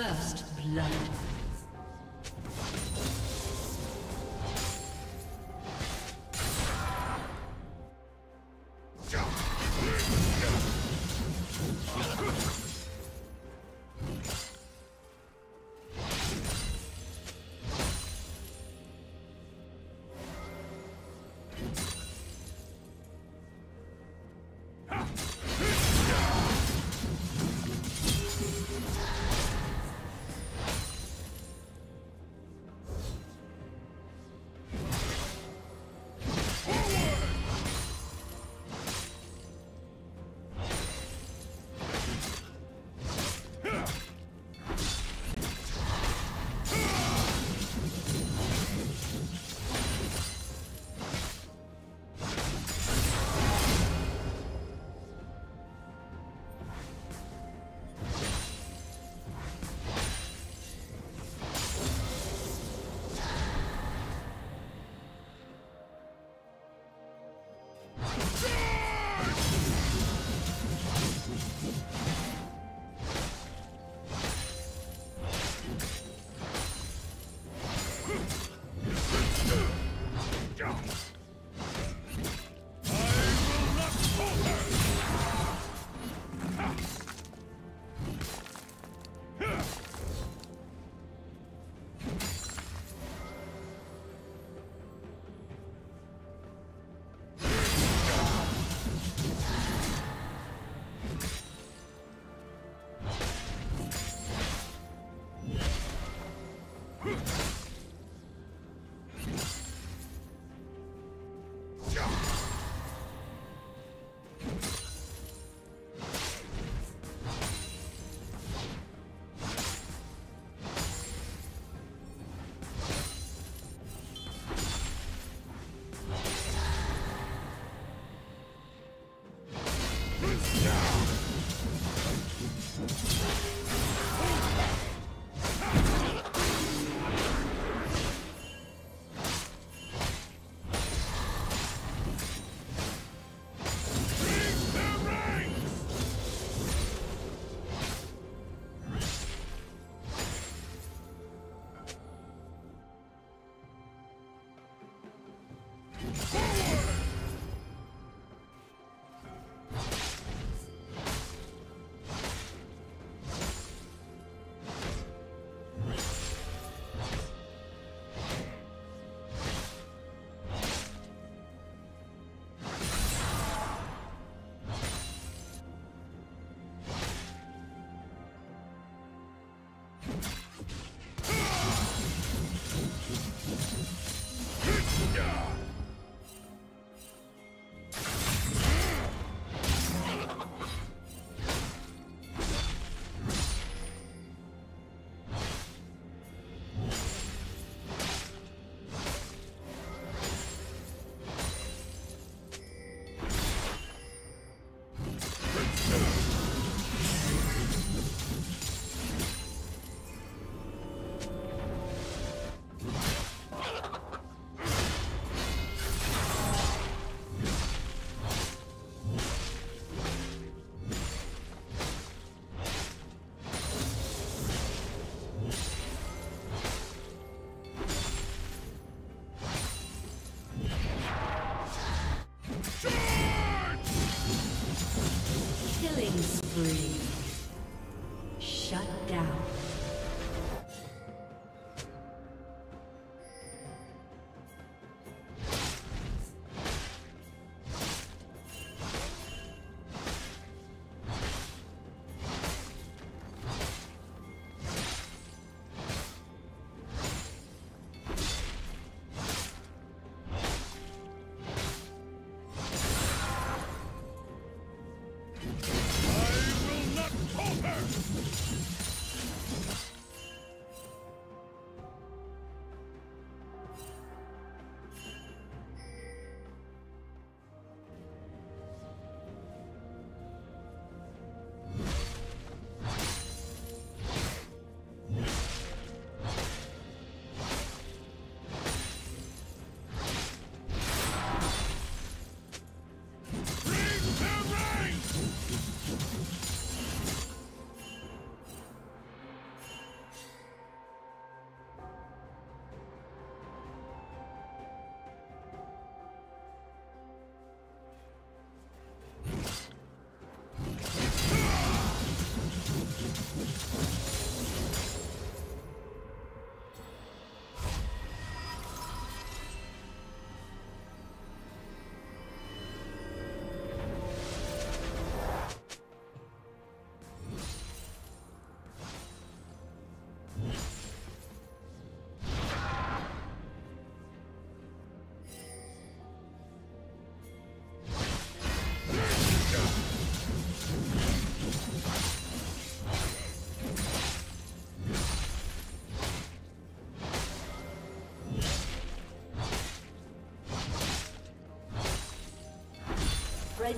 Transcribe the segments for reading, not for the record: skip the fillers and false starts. First blood.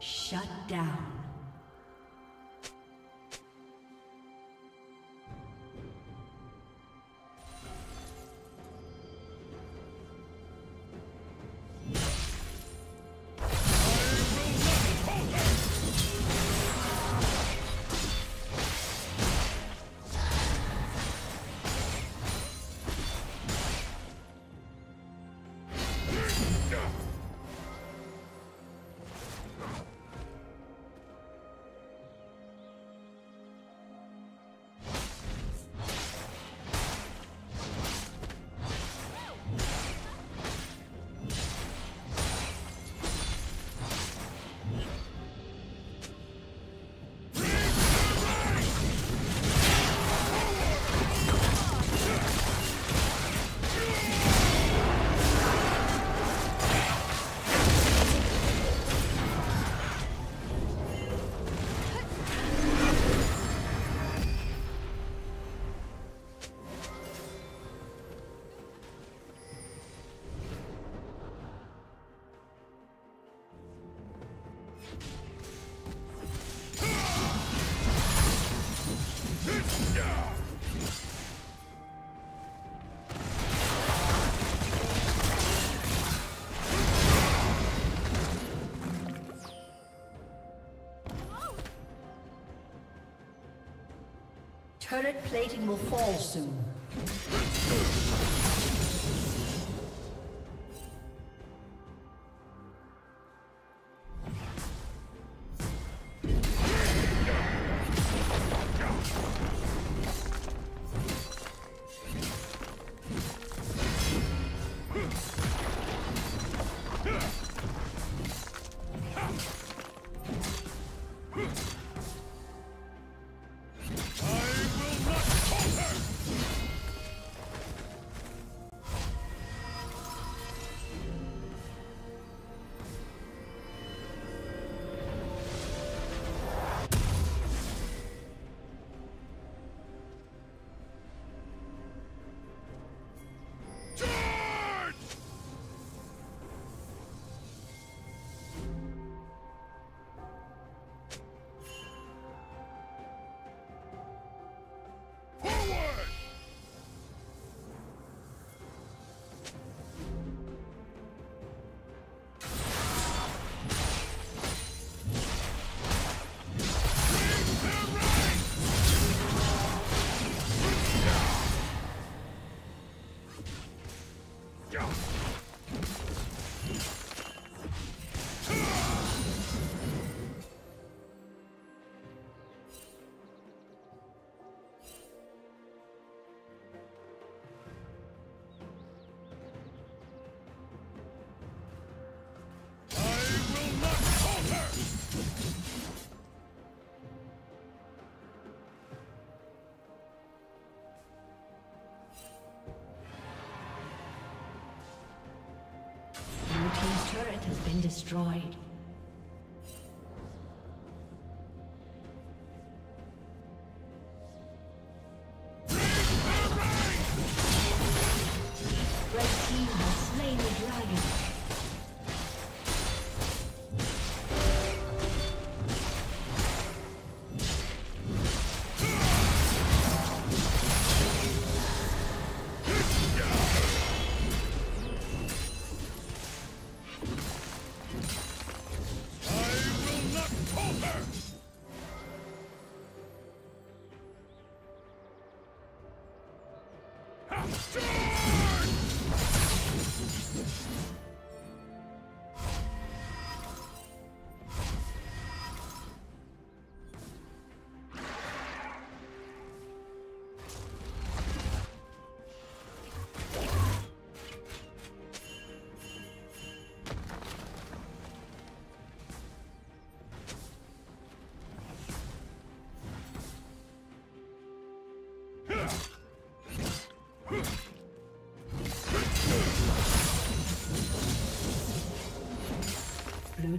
Shut down. Turret plating will fall soon. destroyed. Blue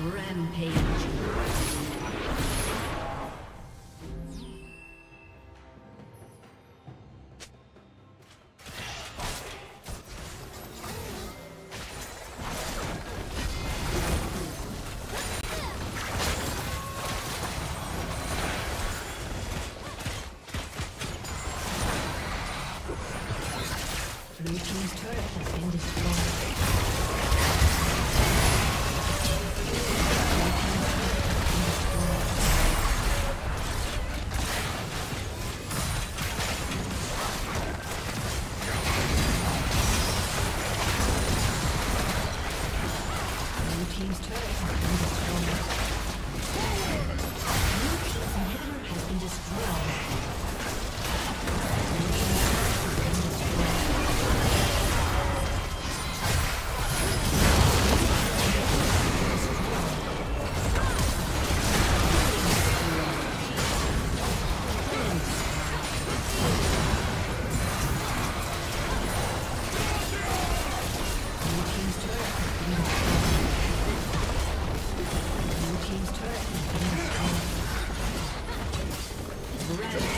Rampage. Blue team's turret has been destroyed. Red.